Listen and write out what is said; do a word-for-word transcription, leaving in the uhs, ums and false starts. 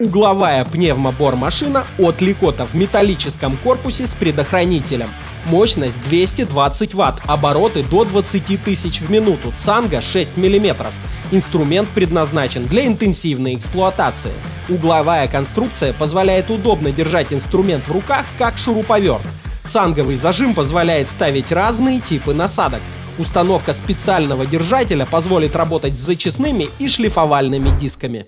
Угловая пневмобормашина от Licota в металлическом корпусе с предохранителем. Мощность двести двадцать ватт, обороты до двадцати тысяч в минуту, цанга шесть миллиметров. Инструмент предназначен для интенсивной эксплуатации. Угловая конструкция позволяет удобно держать инструмент в руках, как шуруповерт. Цанговый зажим позволяет ставить разные типы насадок. Установка специального держателя позволит работать с зачистными и шлифовальными дисками.